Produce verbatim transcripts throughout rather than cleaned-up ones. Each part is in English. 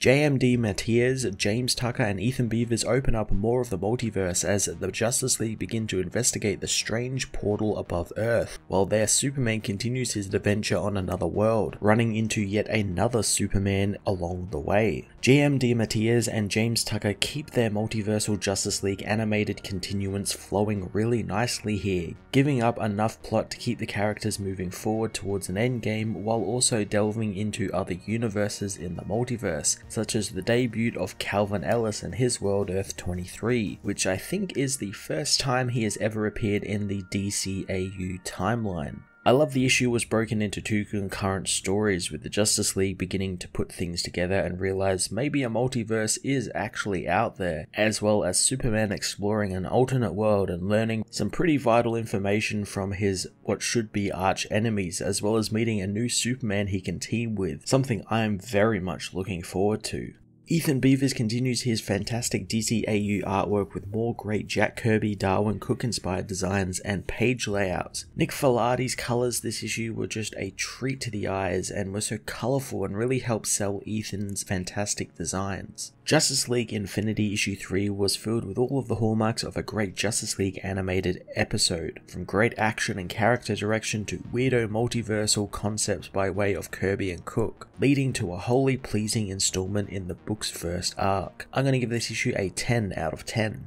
J M D Matias, James Tucker, and Ethan Beavers open up more of the multiverse as the Justice League begin to investigate the strange portal above Earth, while there Superman continues his adventure on another world, running into yet another Superman along the way. J M D Matias and James Tucker keep their multiversal Justice League animated continuance flowing really nicely here, giving up enough plot to keep the characters moving forward towards an endgame while also delving into other universes in the multiverse, such as the debut of Calvin Ellis and his world Earth twenty-three, which I think is the first time he has ever appeared in the D C A U timeline. I love the issue was broken into two concurrent stories, with the Justice League beginning to put things together and realize maybe a multiverse is actually out there, as well as Superman exploring an alternate world and learning some pretty vital information from his what should be arch enemies, as well as meeting a new Superman he can team with, something I am very much looking forward to. Ethan Beavers continues his fantastic D C A U artwork with more great Jack Kirby, Darwin Cook inspired designs and page layouts. Nick Filardi's colours this issue were just a treat to the eyes and were so colourful and really helped sell Ethan's fantastic designs. Justice League Infinity issue three was filled with all of the hallmarks of a great Justice League animated episode, from great action and character direction to weirdo multiversal concepts by way of Kirby and Cook, leading to a wholly pleasing installment in the book's first arc. I'm going to give this issue a ten out of ten.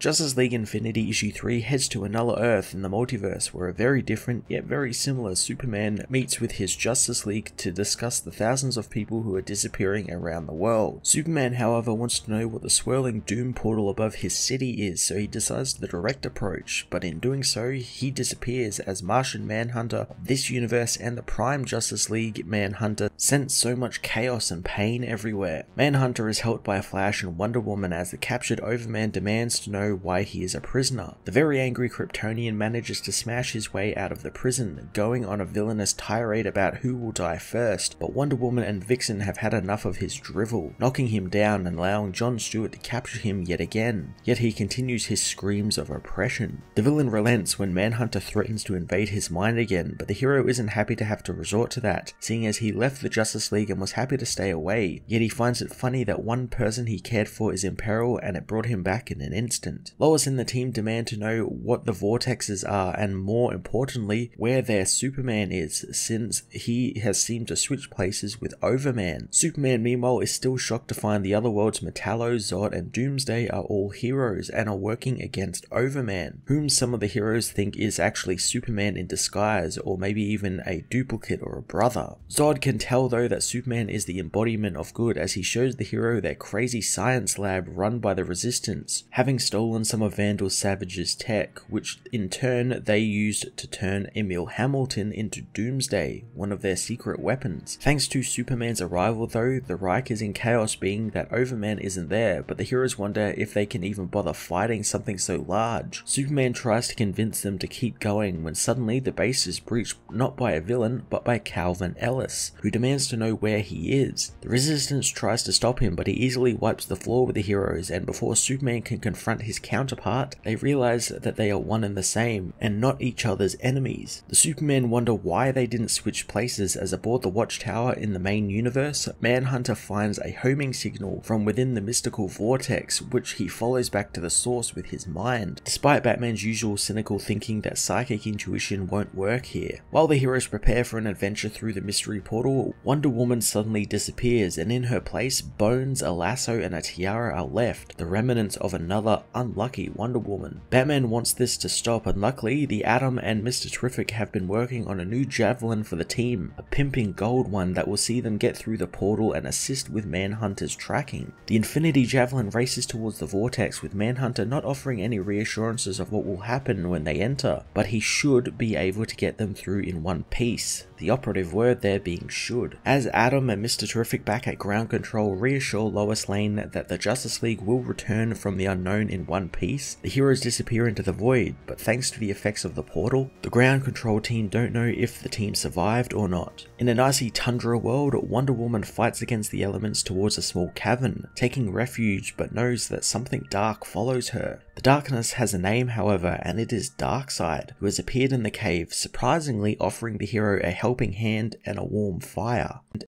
Justice League Infinity issue three heads to another Earth in the multiverse, where a very different yet very similar Superman meets with his Justice League to discuss the thousands of people who are disappearing around the world. Superman, however, wants to know what the swirling doom portal above his city is, so he decides the direct approach, but in doing so, he disappears as Martian Manhunter of this universe and the Prime Justice League Manhunter sense so much chaos and pain everywhere. Manhunter is helped by Flash and Wonder Woman as the captured Overman demands to know why he is a prisoner. The very angry Kryptonian manages to smash his way out of the prison, going on a villainous tirade about who will die first, but Wonder Woman and Vixen have had enough of his drivel, knocking him down and allowing John Stewart to capture him yet again, yet he continues his screams of oppression. The villain relents when Manhunter threatens to invade his mind again, but the hero isn't happy to have to resort to that, seeing as he left the Justice League and was happy to stay away, yet he finds it funny that one person he cared for is in peril and it brought him back in an instant. Lois and the team demand to know what the vortexes are and, more importantly, where their Superman is, since he has seemed to switch places with Overman. Superman, meanwhile, is still shocked to find the other world's Metallo, Zod, and Doomsday are all heroes and are working against Overman, whom some of the heroes think is actually Superman in disguise, or maybe even a duplicate or a brother. Zod can tell, though, that Superman is the embodiment of good as he shows the hero their crazy science lab run by the Resistance, having stolen stolen some of Vandal Savage's tech, which in turn they used to turn Emil Hamilton into Doomsday, one of their secret weapons. Thanks to Superman's arrival, though, the Reich is in chaos, being that Overman isn't there, but the heroes wonder if they can even bother fighting something so large. Superman tries to convince them to keep going when suddenly the base is breached not by a villain but by Calvin Ellis, who demands to know where he is. The Resistance tries to stop him, but he easily wipes the floor with the heroes, and before Superman can confront his counterpart, they realize that they are one and the same, and not each other's enemies. The Supermen wonder why they didn't switch places, as aboard the Watchtower in the main universe, Manhunter finds a homing signal from within the mystical vortex, which he follows back to the source with his mind, despite Batman's usual cynical thinking that psychic intuition won't work here. While the heroes prepare for an adventure through the mystery portal, Wonder Woman suddenly disappears, and in her place, bones, a lasso, and a tiara are left, the remnants of another unlucky Wonder Woman. Batman wants this to stop, and luckily, the Atom and Mr Terrific have been working on a new javelin for the team, a pimping gold one that will see them get through the portal and assist with Manhunter's tracking. The Infinity Javelin races towards the vortex, with Manhunter not offering any reassurances of what will happen when they enter, but he should be able to get them through in one piece, the operative word there being should. As Atom and Mr Terrific back at ground control reassure Lois Lane that the Justice League will return from the unknown in one piece, the heroes disappear into the void, but thanks to the effects of the portal, the ground control team don't know if the team survived or not. In an icy tundra world, Wonder Woman fights against the elements towards a small cavern, taking refuge, but knows that something dark follows her. The darkness has a name, however, and it is Darkseid, who has appeared in the cave, surprisingly offering the hero a helping hand and a warm fire. And